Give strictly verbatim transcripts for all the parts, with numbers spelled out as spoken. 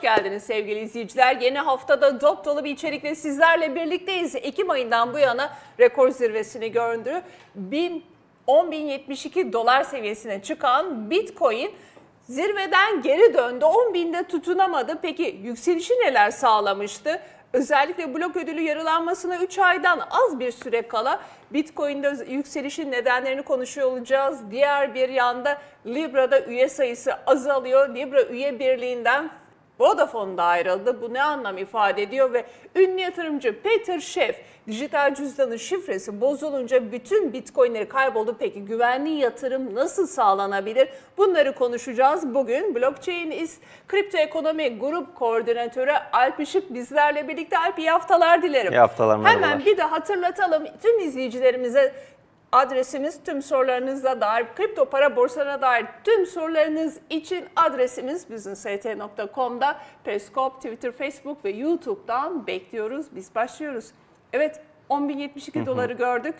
Hoş geldiniz sevgili izleyiciler. Yeni haftada dop dolu bir içerikle sizlerle birlikteyiz. Ekim ayından bu yana rekor zirvesini gördü. on bin yetmiş iki dolar seviyesine çıkan Bitcoin zirveden geri döndü. on binde tutunamadı. Peki yükselişi neler sağlamıştı? Özellikle blok ödülü yarılanmasına üç aydan az bir süre kala Bitcoin'de yükselişin nedenlerini konuşuyor olacağız. Diğer bir yanda Libra'da üye sayısı azalıyor. Libra üye birliğinden Vodafone'da ayrıldı. Bu ne anlam ifade ediyor ve ünlü yatırımcı Peter Schiff dijital cüzdanın şifresi bozulunca bütün Bitcoin'leri kayboldu. Peki güvenli yatırım nasıl sağlanabilir? Bunları konuşacağız bugün. Blockchainist Crypto Economy Group Koordinatörü Alp Işık bizlerle birlikte. Alp, iyi haftalar dilerim. İyi haftalar. Hemen merhabalar. Bir de hatırlatalım tüm izleyicilerimize. Adresimiz tüm sorularınızla dair, kripto para borsalarına dair tüm sorularınız için adresimiz business nokta com'da, Periscope, Twitter, Facebook ve YouTube'dan bekliyoruz. Biz başlıyoruz. Evet, on bin yetmiş iki doları gördük.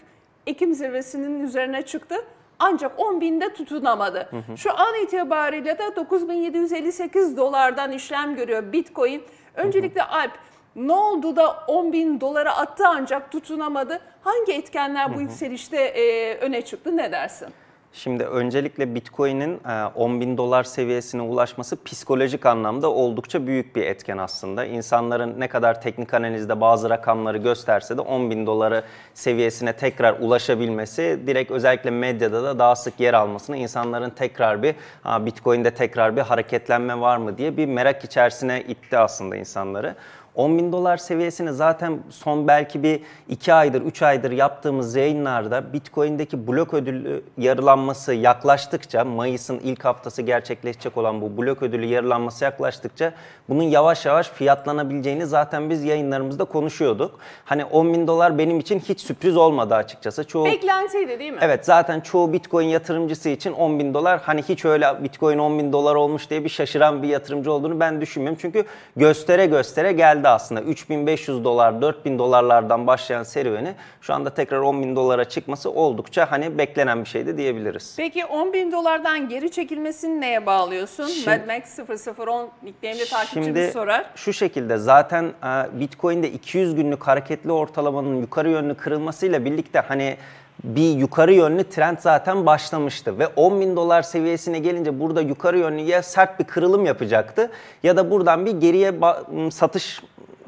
Ekim zirvesinin üzerine çıktı. Ancak on binde tutunamadı. Hı hı. Şu an itibariyle de dokuz bin yedi yüz elli sekiz dolardan işlem görüyor Bitcoin. Öncelikle hı hı. Alp, ne oldu da on bin dolara attı ancak tutunamadı? Hangi etkenler bu hı hı. yükselişte e, öne çıktı, ne dersin? Şimdi öncelikle Bitcoin'in on bin dolar seviyesine ulaşması psikolojik anlamda oldukça büyük bir etken aslında. İnsanların ne kadar teknik analizde bazı rakamları gösterse de on bin doları seviyesine tekrar ulaşabilmesi, direkt özellikle medyada da daha sık yer almasını, insanların tekrar bir Bitcoin'de tekrar bir hareketlenme var mı diye bir merak içerisine itti aslında insanları. on bin dolar seviyesini zaten son belki bir iki aydır, üç aydır yaptığımız yayınlarda Bitcoin'deki blok ödülü yarılanması yaklaştıkça, Mayıs'ın ilk haftası gerçekleşecek olan bu blok ödülü yarılanması yaklaştıkça bunun yavaş yavaş fiyatlanabileceğini zaten biz yayınlarımızda konuşuyorduk. Hani on bin dolar benim için hiç sürpriz olmadı açıkçası. Çoğu, beklenseydi değil mi? Evet, zaten çoğu Bitcoin yatırımcısı için on bin dolar, hani hiç öyle Bitcoin on bin dolar olmuş diye bir şaşıran bir yatırımcı olduğunu ben düşünmüyorum. Çünkü göstere göstere geldi aslında. üç bin beş yüz dolar, dört bin dolarlardan başlayan serüveni şu anda tekrar on bin dolara çıkması oldukça hani beklenen bir şey de diyebiliriz. Peki on bin dolardan geri çekilmesini neye bağlıyorsun? Mad Max sıfır sıfır on nickname'de takipçimiz sorar. Şu şekilde, zaten Bitcoin'de iki yüz günlük hareketli ortalamanın yukarı yönlü kırılmasıyla birlikte hani bir yukarı yönlü trend zaten başlamıştı ve on bin dolar seviyesine gelince burada yukarı yönlü ya sert bir kırılım yapacaktı ya da buradan bir geriye satış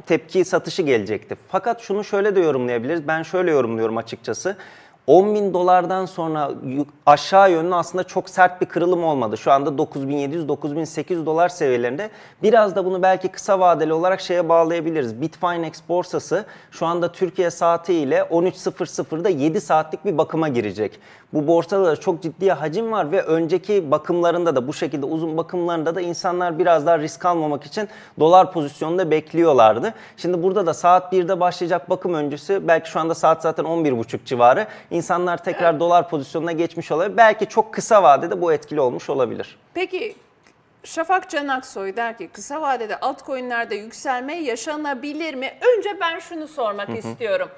tepki satışı gelecekti. Fakat şunu şöyle de yorumlayabiliriz. Ben şöyle yorumluyorum açıkçası. on bin dolardan sonra aşağı yönlü aslında çok sert bir kırılım olmadı. Şu anda dokuz bin yedi yüz dokuz bin sekiz yüz dolar seviyelerinde. Biraz da bunu belki kısa vadeli olarak şeye bağlayabiliriz. Bitfinex borsası şu anda Türkiye saatiyle on üç sıfır sıfırda yedi saatlik bir bakıma girecek. Bu borsada da çok ciddi hacim var ve önceki bakımlarında da bu şekilde uzun bakımlarında da insanlar biraz daha risk almamak için dolar pozisyonunda bekliyorlardı. Şimdi burada da saat birde başlayacak bakım öncesi, belki şu anda saat zaten on bir buçuk civarı. İnsanlar tekrar evet. dolar pozisyonuna geçmiş olabilir. Belki çok kısa vadede bu etkili olmuş olabilir. Peki Şafak Can Aksoy der ki kısa vadede altcoin'lerde yükselme yaşanabilir mi? Önce ben şunu sormak Hı -hı. istiyorum.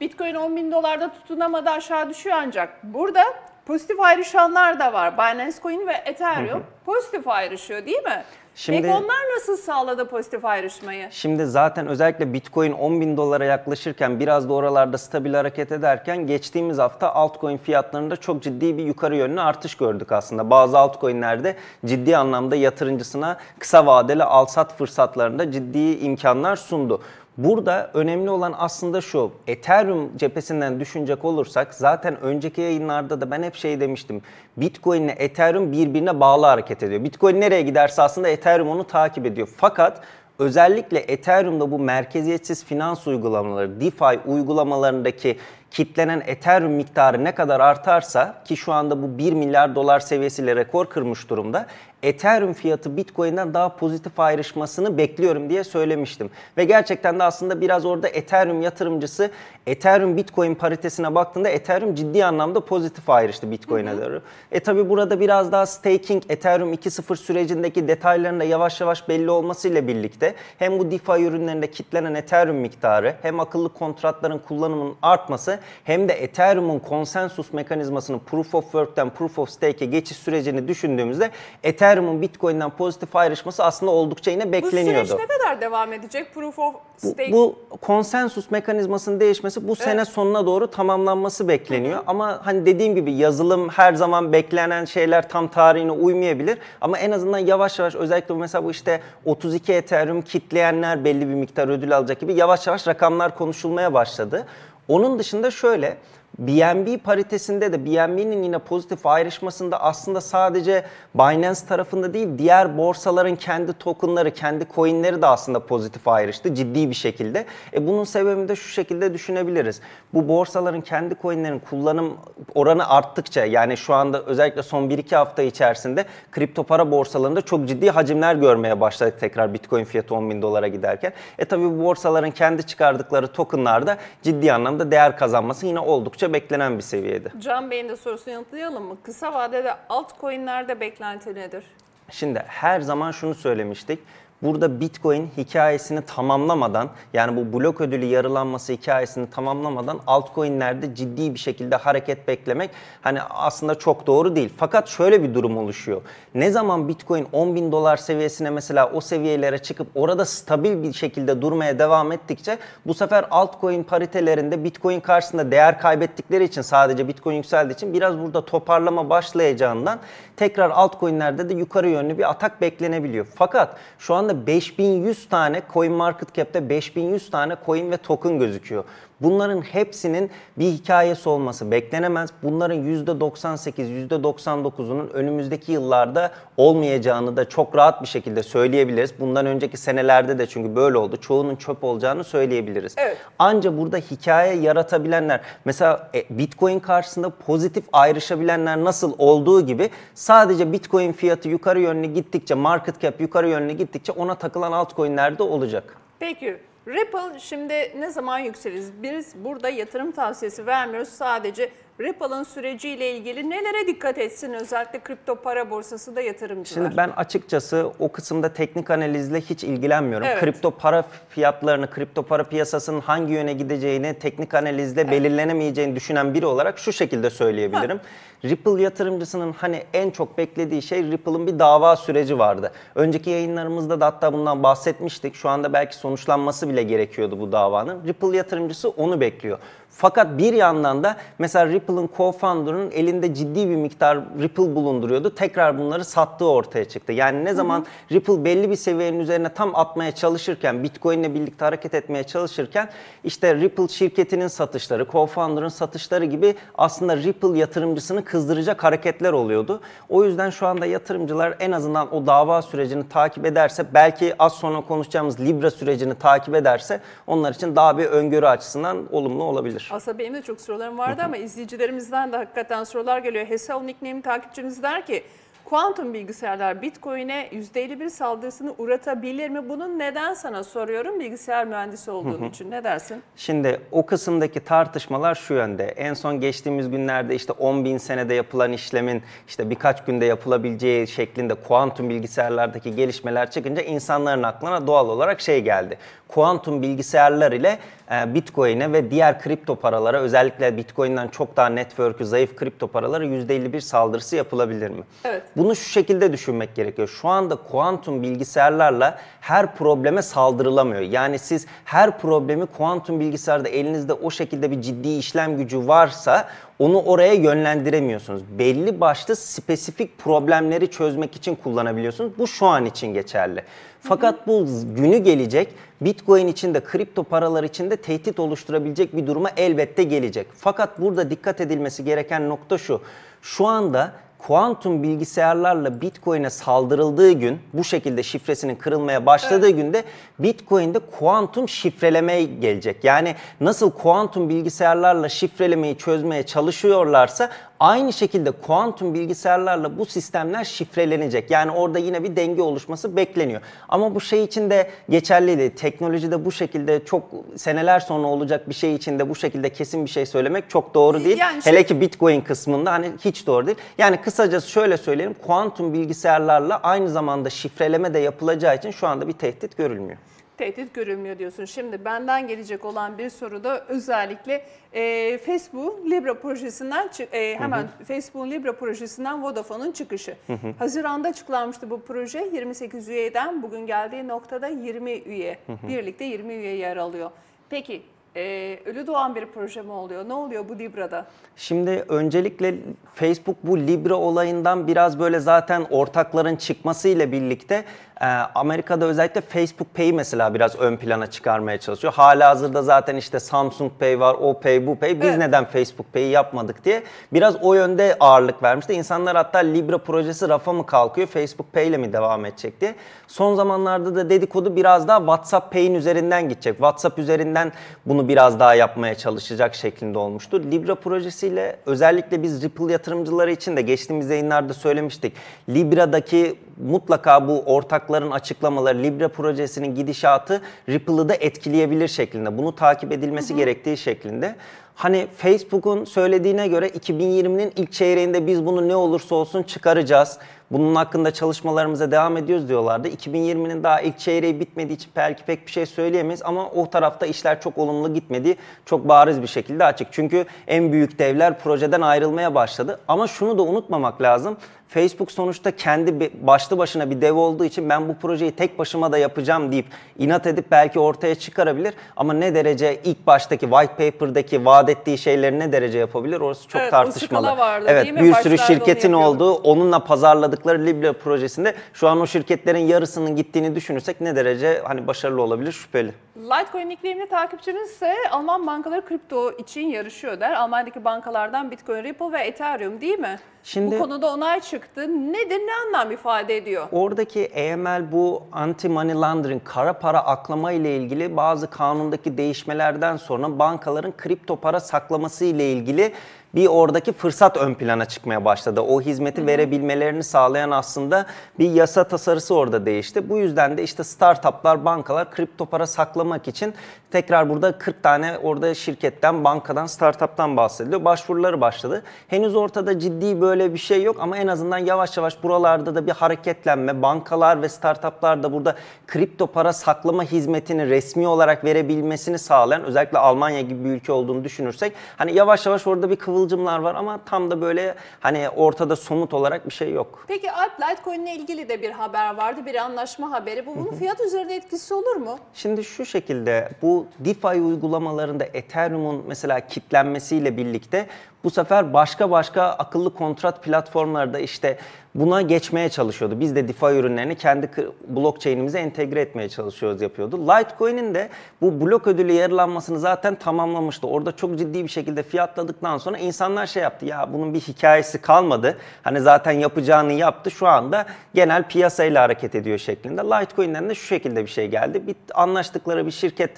Bitcoin on bin dolarda tutunamadı, aşağı düşüyor ancak burada pozitif ayrışanlar da var. Binance Coin ve Ethereum Hı -hı. pozitif ayrışıyor değil mi? Şimdi, Peki onlar nasıl sağladı pozitif ayrışmayı? Şimdi zaten özellikle Bitcoin on bin dolara yaklaşırken biraz da oralarda stabil hareket ederken geçtiğimiz hafta altcoin fiyatlarında çok ciddi bir yukarı yönlü artış gördük aslında. Bazı altcoinlerde ciddi anlamda yatırımcısına kısa vadeli al-sat fırsatlarında ciddi imkanlar sundu. Burada önemli olan aslında şu, Ethereum cephesinden düşünecek olursak zaten önceki yayınlarda da ben hep şey demiştim. Bitcoin ile Ethereum birbirine bağlı hareket ediyor. Bitcoin nereye giderse aslında Ethereum onu takip ediyor. Fakat özellikle Ethereum'da bu merkeziyetsiz finans uygulamaları, DeFi uygulamalarındaki kitlenen Ethereum miktarı ne kadar artarsa, ki şu anda bu bir milyar dolar seviyesiyle rekor kırmış durumda, Ethereum fiyatı Bitcoin'den daha pozitif ayrışmasını bekliyorum diye söylemiştim. Ve gerçekten de aslında biraz orada Ethereum yatırımcısı Ethereum Bitcoin paritesine baktığında Ethereum ciddi anlamda pozitif ayrıştı Bitcoin'e doğru. E tabi burada biraz daha staking Ethereum iki nokta sıfır sürecindeki detaylarında yavaş yavaş belli olmasıyla birlikte hem bu DeFi ürünlerinde kitlenen Ethereum miktarı hem akıllı kontratların kullanımının artması olmasını hem de Ethereum'un konsensus mekanizmasının Proof of Work'ten Proof of Stake'e geçiş sürecini düşündüğümüzde Ethereum'un Bitcoin'den pozitif ayrışması aslında oldukça yine bekleniyordu. Bu süreç ne kadar devam edecek? Proof of Stake? Bu, bu konsensus mekanizmasının değişmesi bu sene evet. sonuna doğru tamamlanması bekleniyor. Hı hı. Ama hani dediğim gibi yazılım her zaman beklenen şeyler tam tarihine uymayabilir. Ama en azından yavaş yavaş özellikle mesela bu işte otuz iki Ethereum kitleyenler belli bir miktar ödül alacak gibi yavaş yavaş rakamlar konuşulmaya başladı. Onun dışında şöyle... B N B paritesinde de B N B'nin yine pozitif ayrışmasında aslında sadece Binance tarafında değil diğer borsaların kendi tokenları, kendi coinleri de aslında pozitif ayrıştı ciddi bir şekilde. E bunun sebebini de şu şekilde düşünebiliriz. Bu borsaların kendi coinlerin kullanım oranı arttıkça yani şu anda özellikle son bir iki hafta içerisinde kripto para borsalarında çok ciddi hacimler görmeye başladık tekrar Bitcoin fiyatı on bin dolara giderken. E tabi bu borsaların kendi çıkardıkları tokenlarda ciddi anlamda değer kazanması yine oldukça beklenen bir seviyede. Can Bey'in de sorusunu yanıtlayalım mı? Kısa vadede altcoin'lerde beklenti nedir? Şimdi her zaman şunu söylemiştik. Burada Bitcoin hikayesini tamamlamadan yani bu blok ödülü yarılanması hikayesini tamamlamadan altcoin'lerde ciddi bir şekilde hareket beklemek hani aslında çok doğru değil. Fakat şöyle bir durum oluşuyor. Ne zaman Bitcoin on bin dolar seviyesine mesela o seviyelere çıkıp orada stabil bir şekilde durmaya devam ettikçe bu sefer altcoin paritelerinde Bitcoin karşısında değer kaybettikleri için sadece Bitcoin yükseldiği için biraz burada toparlama başlayacağından tekrar altcoin'lerde de yukarı yönlü bir atak beklenebiliyor. Fakat şu an beş bin yüz tane CoinMarketCap'te beş bin yüz tane coin ve token gözüküyor. Bunların hepsinin bir hikayesi olması beklenemez. Bunların yüzde doksan sekiz, yüzde doksan dokuzunun önümüzdeki yıllarda olmayacağını da çok rahat bir şekilde söyleyebiliriz. Bundan önceki senelerde de çünkü böyle oldu. Çoğunun çöp olacağını söyleyebiliriz. Evet. Anca burada hikaye yaratabilenler, mesela Bitcoin karşısında pozitif ayrışabilenler nasıl olduğu gibi sadece Bitcoin fiyatı yukarı yönlü gittikçe, market cap yukarı yönlü gittikçe ona takılan altcoin'ler de olacak. Peki. Ripple şimdi ne zaman yükseliriz? Biz burada yatırım tavsiyesi vermiyoruz. Sadece Ripple'ın süreciyle ilgili nelere dikkat etsin özellikle kripto para borsasında yatırımcılar? Şimdi ben açıkçası o kısımda teknik analizle hiç ilgilenmiyorum. Evet. Kripto para fiyatlarını, kripto para piyasasının hangi yöne gideceğini teknik analizle evet. belirlenemeyeceğini düşünen biri olarak şu şekilde söyleyebilirim. Ha. Ripple yatırımcısının hani en çok beklediği şey Ripple'ın bir dava süreci vardı. Önceki yayınlarımızda da hatta bundan bahsetmiştik. Şu anda belki sonuçlanması bile gerekiyordu bu davanın. Ripple yatırımcısı onu bekliyor. Fakat bir yandan da mesela Ripple'ın co-founder'ının elinde ciddi bir miktar Ripple bulunduruyordu. Tekrar bunları sattığı ortaya çıktı. Yani ne zaman hı hı. Ripple belli bir seviyenin üzerine tam atmaya çalışırken, Bitcoin'le birlikte hareket etmeye çalışırken işte Ripple şirketinin satışları, co-founder'ın satışları gibi aslında Ripple yatırımcısını kızdıracak hareketler oluyordu. O yüzden şu anda yatırımcılar en azından o dava sürecini takip ederse, belki az sonra konuşacağımız Libra sürecini takip ederse onlar için daha bir öngörü açısından olumlu olabilir. Aslında benim de çok sorularım vardı ama izleyicilerimizden de hakikaten sorular geliyor. Hesal nickname takipçimiz der ki, kuantum bilgisayarlar Bitcoin'e yüzde elli bir saldırısını uğratabilir mi? Bunun neden sana soruyorum bilgisayar mühendisi olduğun için ne dersin? Şimdi o kısımdaki tartışmalar şu yönde. En son geçtiğimiz günlerde işte on bin senede yapılan işlemin işte birkaç günde yapılabileceği şeklinde kuantum bilgisayarlardaki gelişmeler çıkınca insanların aklına doğal olarak şey geldi. Kuantum bilgisayarlar ile Bitcoin'e ve diğer kripto paralara özellikle Bitcoin'den çok daha network'ü zayıf kripto paralara yüzde elli bir saldırısı yapılabilir mi? Evet. Bunu şu şekilde düşünmek gerekiyor. Şu anda kuantum bilgisayarlarla her probleme saldırılamıyor. Yani siz her problemi kuantum bilgisayarda elinizde o şekilde bir ciddi işlem gücü varsa onu oraya yönlendiremiyorsunuz. Belli başlı spesifik problemleri çözmek için kullanabiliyorsunuz. Bu şu an için geçerli. Fakat bu günü gelecek Bitcoin için de kripto paralar için de tehdit oluşturabilecek bir duruma elbette gelecek. Fakat burada dikkat edilmesi gereken nokta şu. Şu anda kuantum bilgisayarlarla Bitcoin'e saldırıldığı gün, bu şekilde şifresinin kırılmaya başladığı evet. günde Bitcoin'de kuantum şifrelemeye gelecek. Yani nasıl kuantum bilgisayarlarla şifrelemeyi çözmeye çalışıyorlarsa aynı şekilde kuantum bilgisayarlarla bu sistemler şifrelenecek. Yani orada yine bir denge oluşması bekleniyor. Ama bu şey için de geçerli değil. Teknolojide bu şekilde çok seneler sonra olacak bir şey için de bu şekilde kesin bir şey söylemek çok doğru değil. Yani hele şey... ki Bitcoin kısmında hani hiç doğru değil. Yani kısacası şöyle söyleyelim. Kuantum bilgisayarlarla aynı zamanda şifreleme de yapılacağı için şu anda bir tehdit görülmüyor. tehdit görünmüyor diyorsun. Şimdi benden gelecek olan bir soruda özellikle e, Facebook Libra projesinden e, hemen Facebook Libra projesinden Vodafone'un çıkışı. Hı hı. Haziran'da açıklanmıştı bu proje. yirmi sekiz üyeden bugün geldiği noktada yirmi üye. Hı hı. Birlikte yirmi üye yer alıyor. Peki Ee, ölü doğan bir proje mi oluyor? Ne oluyor bu Libra'da? Şimdi öncelikle Facebook bu Libra olayından biraz böyle zaten ortakların çıkmasıyla birlikte e, Amerika'da özellikle Facebook Pay'i mesela biraz ön plana çıkarmaya çalışıyor. Halihazırda zaten işte Samsung Pay var, o Pay, bu Pay. Biz evet. neden Facebook Pay'i yapmadık diye biraz o yönde ağırlık vermişti. İnsanlar hatta Libra projesi rafa mı kalkıyor, Facebook Pay ile mi devam edecek diye. Son zamanlarda da dedikodu biraz daha WhatsApp Pay'in üzerinden gidecek. WhatsApp üzerinden bunu biraz daha yapmaya çalışacak şeklinde olmuştu. Libra projesiyle özellikle biz Ripple yatırımcıları için de geçtiğimiz yayınlarda söylemiştik. Libra'daki mutlaka bu ortakların açıklamaları, Libra projesinin gidişatı Ripple'ı da etkileyebilir şeklinde. Bunu takip edilmesi Hı-hı. gerektiği şeklinde. Hani Facebook'un söylediğine göre iki bin yirminin ilk çeyreğinde biz bunu ne olursa olsun çıkaracağız. Bunun hakkında çalışmalarımıza devam ediyoruz diyorlardı. iki bin yirminin daha ilk çeyreği bitmediği için belki pek bir şey söyleyemeyiz ama o tarafta işler çok olumlu gitmedi. Çok bariz bir şekilde açık. Çünkü en büyük devler projeden ayrılmaya başladı. Ama şunu da unutmamak lazım. Facebook sonuçta kendi başlı başına bir dev olduğu için ben bu projeyi tek başıma da yapacağım deyip inat edip belki ortaya çıkarabilir. Ama ne derece ilk baştaki white paper'daki vaat ettiği şeyleri ne derece yapabilir orası çok evet, tartışmalı. Vardı, evet, bir Başlarda sürü şirketin olduğu, onunla pazarladıkları Libra projesinde şu an o şirketlerin yarısının gittiğini düşünürsek ne derece hani başarılı olabilir şüpheli. Litecoin iklimli takipçimiz ise Alman bankaları kripto için yarışıyor der. Almanya'daki bankalardan Bitcoin, Ripple ve Ethereum değil mi? Şimdi, bu konuda onay çıktı. Nedir, ne anlam ifade ediyor? Oradaki A M L bu anti-money laundering, kara para aklama ile ilgili bazı kanundaki değişmelerden sonra bankaların kripto para saklaması ile ilgili bir oradaki fırsat ön plana çıkmaya başladı. O hizmeti Hı-hı. verebilmelerini sağlayan aslında bir yasa tasarısı orada değişti. Bu yüzden de işte startuplar, bankalar kripto para saklamak için tekrar burada kırk tane orada şirketten, bankadan, startuptan bahsediliyor. Başvuruları başladı. Henüz ortada ciddi böyle bir şey yok ama en azından yavaş yavaş buralarda da bir hareketlenme, bankalar ve startuplar da burada kripto para saklama hizmetini resmi olarak verebilmesini sağlayan özellikle Almanya gibi bir ülke olduğunu düşünürsek hani yavaş yavaş orada bir kıvılcım Kıvılcımlar var ama tam da böyle hani ortada somut olarak bir şey yok. Peki Alp, Litecoin ile ilgili de bir haber vardı, bir anlaşma haberi. Bu bunun fiyat üzerinde etkisi olur mu? Şimdi şu şekilde bu DeFi uygulamalarında Ethereum'un mesela kitlenmesiyle birlikte bu sefer başka başka akıllı kontrat platformları da işte buna geçmeye çalışıyordu. Biz de DeFi ürünlerini kendi blockchain'imize entegre etmeye çalışıyoruz yapıyordu. Litecoin'in de bu blok ödülü yarılanmasını zaten tamamlamıştı. Orada çok ciddi bir şekilde fiyatladıktan sonra insanlar şey yaptı. Ya bunun bir hikayesi kalmadı. Hani zaten yapacağını yaptı. Şu anda genel piyasayla hareket ediyor şeklinde. Litecoin'den de şu şekilde bir şey geldi. Bir anlaştıkları bir şirket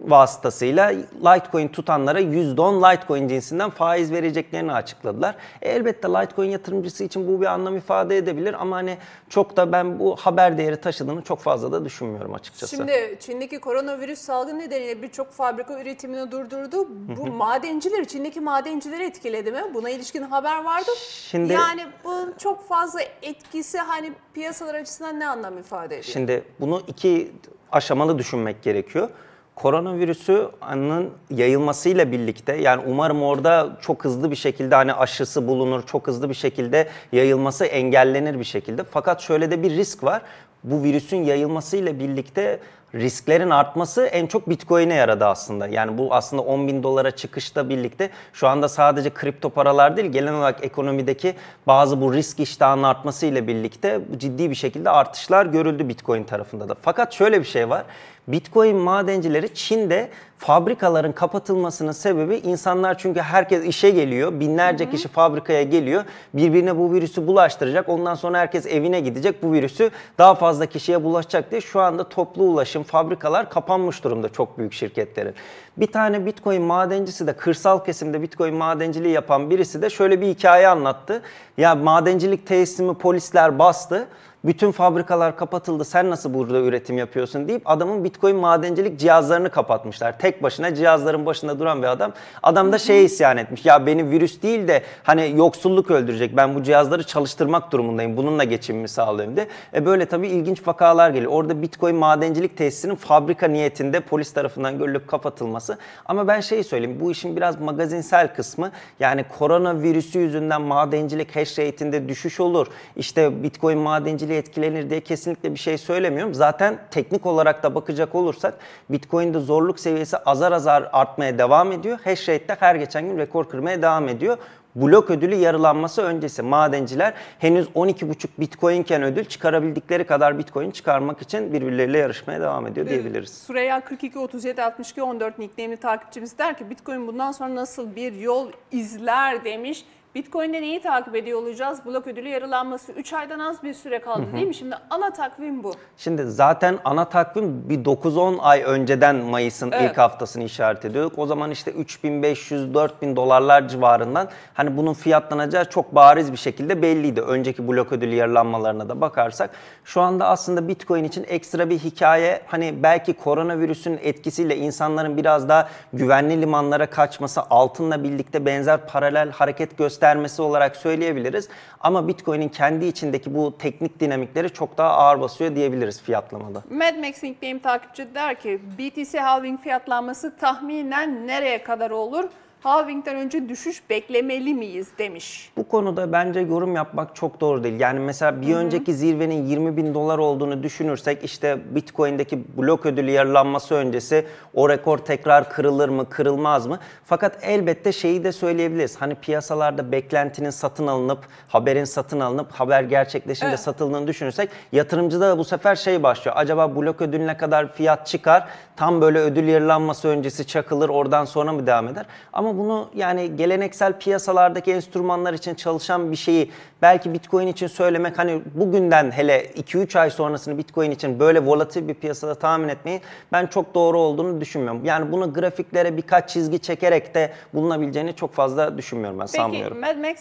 vasıtasıyla Litecoin tutanlara yüzde on Litecoin cinsinden faiz vereceklerini açıkladılar. E, elbette Litecoin yatırımcısı için bu bir anlam ifade edebilir ama hani çok da ben bu haber değeri taşıdığını çok fazla da düşünmüyorum açıkçası. Şimdi Çin'deki koronavirüs salgını nedeniyle birçok fabrika üretimini durdurdu. Bu Hı-hı. madenciler, Çin'deki madencileri etkiledi mi? Buna ilişkin haber vardı. Şimdi, yani bunun çok fazla etkisi hani piyasalar açısından ne anlam ifade ediyor? Şimdi bunu iki aşamalı düşünmek gerekiyor. Koronavirüsünün yayılmasıyla birlikte yani umarım orada çok hızlı bir şekilde hani aşısı bulunur, çok hızlı bir şekilde yayılması engellenir bir şekilde. Fakat şöyle de bir risk var. Bu virüsün yayılmasıyla birlikte risklerin artması en çok Bitcoin'e yaradı aslında. Yani bu aslında on bin dolara çıkışla birlikte şu anda sadece kripto paralar değil, genel olarak ekonomideki bazı bu risk iştahının artmasıyla birlikte ciddi bir şekilde artışlar görüldü Bitcoin tarafında da. Fakat şöyle bir şey var. Bitcoin madencileri Çin'de fabrikaların kapatılmasının sebebi insanlar çünkü herkes işe geliyor, binlerce Hı-hı. kişi fabrikaya geliyor, birbirine bu virüsü bulaştıracak, ondan sonra herkes evine gidecek, bu virüsü daha fazla kişiye bulaşacak diye şu anda toplu ulaşım, fabrikalar kapanmış durumda çok büyük şirketlerin. Bir tane Bitcoin madencisi de kırsal kesimde Bitcoin madenciliği yapan birisi de şöyle bir hikaye anlattı. Ya madencilik tesisimi polisler bastı. Bütün fabrikalar kapatıldı. Sen nasıl burada üretim yapıyorsun deyip adamın Bitcoin madencilik cihazlarını kapatmışlar. tek başına cihazların başında duran bir adam. Adam da şeye isyan etmiş. Ya beni virüs değil de hani yoksulluk öldürecek. Ben bu cihazları çalıştırmak durumundayım. Bununla geçimimi sağlayayım diye. E böyle tabii ilginç vakalar geliyor. Orada Bitcoin madencilik tesisinin fabrika niyetinde polis tarafından görülüp kapatılması. Ama ben şeyi söyleyeyim. Bu işin biraz magazinsel kısmı. Yani koronavirüsü yüzünden madencilik hash rate'inde düşüş olur. İşte Bitcoin madenciliği etkilenir diye kesinlikle bir şey söylemiyorum. Zaten teknik olarak da bakacak olursak Bitcoin'de zorluk seviyesi azar azar artmaya devam ediyor. Hash rate de her geçen gün rekor kırmaya devam ediyor. Blok ödülü yarılanması öncesi madenciler henüz on iki buçuk Bitcoin'ken ödül çıkarabildikleri kadar Bitcoin çıkarmak için birbirleriyle yarışmaya devam ediyor diyebiliriz. Süreyya kırk iki otuz yedi altmış iki on dört nickname'li takipçimiz der ki Bitcoin bundan sonra nasıl bir yol izler demiş. Bitcoin'de neyi takip ediyor olacağız? Blok ödülü yarılanması üç aydan az bir süre kaldı değil mi? Şimdi ana takvim bu. Şimdi zaten ana takvim bir dokuz on ay önceden Mayıs'ın evet. ilk haftasını işaret ediyorduk. O zaman işte üç bin beş yüz dört bin dolarlar civarından hani bunun fiyatlanacağı çok bariz bir şekilde belliydi. Önceki blok ödülü yarılanmalarına da bakarsak. Şu anda aslında Bitcoin için ekstra bir hikaye hani belki koronavirüsün etkisiyle insanların biraz daha güvenli limanlara kaçması, altınla birlikte benzer paralel hareket göstermesi dermesi olarak söyleyebiliriz. Ama Bitcoin'in kendi içindeki bu teknik dinamikleri çok daha ağır basıyor diyebiliriz fiyatlamada. MadMaxing benim takipçi der ki B T C halving fiyatlanması tahminen nereye kadar olur? Halving'den önce düşüş beklemeli miyiz demiş. Bu konuda bence yorum yapmak çok doğru değil. Yani mesela bir Hı -hı. önceki zirvenin yirmi bin dolar olduğunu düşünürsek işte Bitcoin'deki blok ödülü yarılanması öncesi o rekor tekrar kırılır mı kırılmaz mı? Fakat elbette şeyi de söyleyebiliriz. Hani piyasalarda beklentinin satın alınıp haberin satın alınıp haber gerçekleşince evet. satıldığını düşünürsek yatırımcıda da bu sefer şey başlıyor. Acaba blok ödülüne kadar fiyat çıkar tam böyle ödül yarılanması öncesi çakılır oradan sonra mı devam eder? Ama Ama bunu yani geleneksel piyasalardaki enstrümanlar için çalışan bir şeyi belki Bitcoin için söylemek hani bugünden hele iki üç ay sonrasını Bitcoin için böyle volatil bir piyasada tahmin etmeyi ben çok doğru olduğunu düşünmüyorum. Yani bunu grafiklere birkaç çizgi çekerek de bulunabileceğini çok fazla düşünmüyorum ben Peki, sanmıyorum. Peki MadMax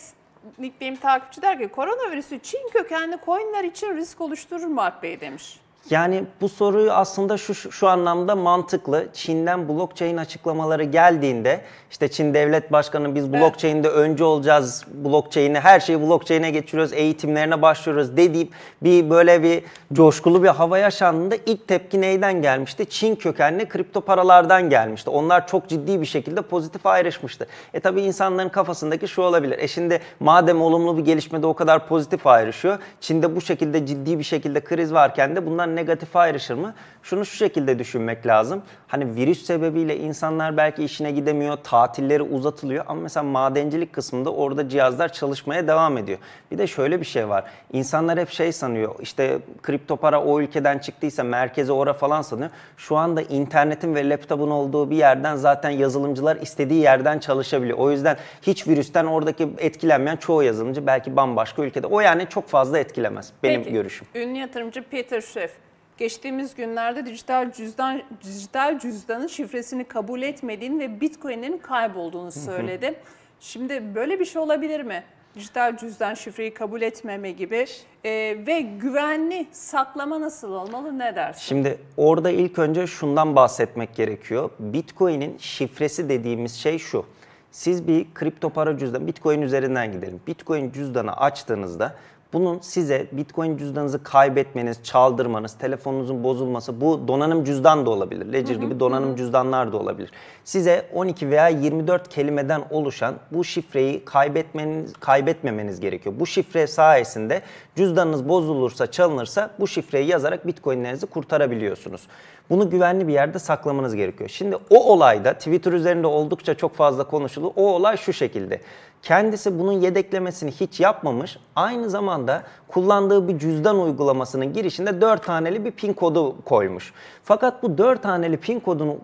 nickname takipçi der ki koronavirüsü Çin kökenli coinler için risk oluşturur mu Alp Bey demiş. Yani bu soruyu aslında şu, şu anlamda mantıklı. Çin'den blockchain açıklamaları geldiğinde işte Çin devlet başkanı biz blockchain'de evet. önce olacağız, blockchain'i her şeyi blockchain'e geçiriyoruz, eğitimlerine başlıyoruz dediğip bir böyle bir coşkulu bir hava yaşandığında ilk tepki neyden gelmişti? Çin kökenli kripto paralardan gelmişti. Onlar çok ciddi bir şekilde pozitif ayrışmıştı. E tabi insanların kafasındaki şu olabilir. E şimdi madem olumlu bir gelişmede o kadar pozitif ayrışıyor, Çin'de bu şekilde ciddi bir şekilde kriz varken de bundan negatife ayrışır mı? Şunu şu şekilde düşünmek lazım. Hani virüs sebebiyle insanlar belki işine gidemiyor, tatilleri uzatılıyor ama mesela madencilik kısmında orada cihazlar çalışmaya devam ediyor. Bir de şöyle bir şey var. İnsanlar hep şey sanıyor, işte kripto para o ülkeden çıktıysa merkeze ora falan sanıyor. Şu anda internetin ve laptopun olduğu bir yerden zaten yazılımcılar istediği yerden çalışabiliyor. O yüzden hiç virüsten oradaki etkilenmeyen çoğu yazılımcı belki bambaşka ülkede. O yani çok fazla etkilemez. Benim Peki, görüşüm. Ünlü yatırımcı Peter Schiff. Geçtiğimiz günlerde dijital cüzdan, dijital cüzdanın şifresini kabul etmediğini ve Bitcoin'in kaybolduğunu söyledi. Hı hı. Şimdi böyle bir şey olabilir mi? Dijital cüzdan şifreyi kabul etmeme gibi ee, ve güvenli saklama nasıl olmalı ne dersin? Şimdi orada ilk önce şundan bahsetmek gerekiyor. Bitcoin'in şifresi dediğimiz şey şu. Siz bir kripto para cüzdanı, Bitcoin üzerinden gidelim. Bitcoin cüzdanı açtığınızda bunun size Bitcoin cüzdanınızı kaybetmeniz, çaldırmanız, telefonunuzun bozulması, bu donanım cüzdan da olabilir. Ledger hı hı, gibi donanım hı. cüzdanlar da olabilir. Size on iki veya yirmi dört kelimeden oluşan bu şifreyi kaybetmeniz, kaybetmemeniz gerekiyor. Bu şifre sayesinde cüzdanınız bozulursa, çalınırsa bu şifreyi yazarak Bitcoin'lerinizi kurtarabiliyorsunuz. Bunu güvenli bir yerde saklamanız gerekiyor. Şimdi o olayda Twitter üzerinde oldukça çok fazla konuşuldu. O olay şu şekilde. Kendisi bunun yedeklemesini hiç yapmamış. Aynı zamanda kullandığı bir cüzdan uygulamasının girişinde dört haneli bir pin kodu koymuş. Fakat bu dört haneli pin kodunu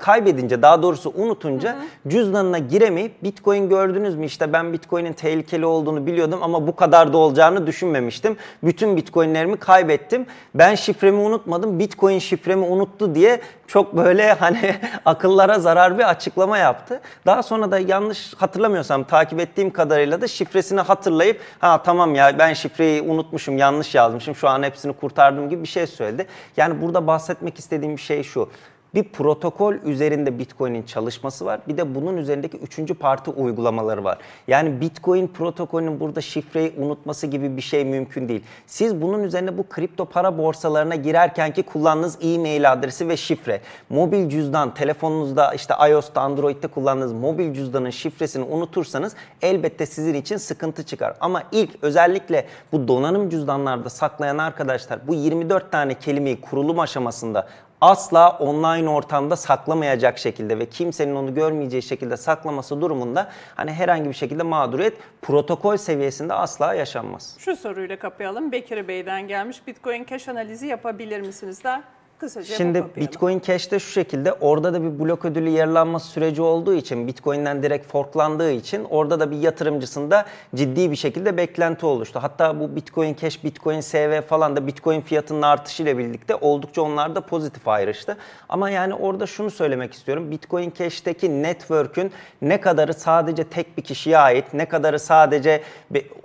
kaybedince, daha doğrusu unutunca hı hı. cüzdanına giremeyip Bitcoin gördünüz mü? İşte ben Bitcoin'in tehlikeli olduğunu biliyordum ama bu kadar da olacağını düşünmemiştim. Bütün Bitcoin'lerimi kaybettim. Ben şifremi unutmadım. Bitcoin şifremi unuttu diye çok böyle hani akıllara zarar bir açıklama yaptı. Daha sonra da yanlış hatırlamıyorsam takip ettiğim kadarıyla da şifresini hatırlayıp ha tamam ya ben şifreyi unutmuşum, yanlış yazmışım, şu an hepsini kurtardım gibi bir şey söyledi. Yani burada bahsetmek istediğim şey şu. Bir protokol üzerinde Bitcoin'in çalışması var. Bir de bunun üzerindeki üçüncü parti uygulamaları var. Yani Bitcoin protokolünün burada şifreyi unutması gibi bir şey mümkün değil. Siz bunun üzerine bu kripto para borsalarına girerken ki kullandığınız e-mail adresi ve şifre, mobil cüzdan, telefonunuzda işte iOS'ta, Android'te kullandığınız mobil cüzdanın şifresini unutursanız elbette sizin için sıkıntı çıkar. Ama ilk özellikle bu donanım cüzdanlarda saklayan arkadaşlar bu yirmi dört tane kelimeyi kurulum aşamasında asla online ortamda saklamayacak şekilde ve kimsenin onu görmeyeceği şekilde saklaması durumunda hani herhangi bir şekilde mağduriyet protokol seviyesinde asla yaşanmaz. Şu soruyla kapayalım. Bekir Bey'den gelmiş. Bitcoin Cash analizi yapabilir misiniz der? Kısaca şimdi Bitcoin Cash'te şu şekilde, orada da bir blok ödülü yararlanması süreci olduğu için, Bitcoin'den direkt forklandığı için orada da bir yatırımcısında ciddi bir şekilde beklenti oluştu. Hatta bu Bitcoin Cash, Bitcoin S V falan da Bitcoin fiyatının artışıyla birlikte oldukça onlar da pozitif ayrıştı. Ama yani orada şunu söylemek istiyorum. Bitcoin Cash'teki network'ün ne kadarı sadece tek bir kişiye ait, ne kadarı sadece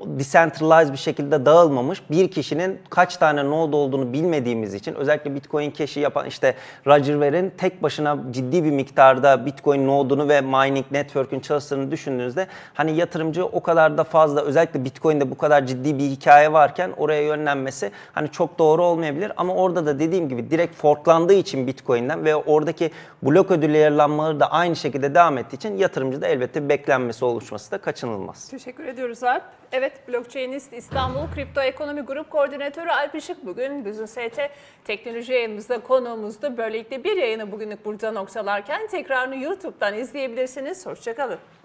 decentralized bir şekilde dağılmamış, bir kişinin kaç tane node olduğunu bilmediğimiz için özellikle Bitcoin Cash işi yapan işte Roger Ware'in tek başına ciddi bir miktarda Bitcoin nodunu ve mining network'ün çalıştığını düşündüğünüzde hani yatırımcı o kadar da fazla özellikle Bitcoin'de bu kadar ciddi bir hikaye varken oraya yönlenmesi hani çok doğru olmayabilir. Ama orada da dediğim gibi direkt forklandığı için Bitcoin'den ve oradaki blok ödülü yararlanmaları da aynı şekilde devam ettiği için yatırımcı da elbette beklenmesi oluşması da kaçınılmaz. Teşekkür ediyoruz Alp. Evet, Blockchainist İstanbul Kripto Ekonomi Grup Koordinatörü Alp Işık bugün Business S T teknoloji yayınımızda konuğumuzdu. Böylelikle bir yayını bugünlük burada noktalarken tekrarını YouTube'dan izleyebilirsiniz. Hoşça kalın.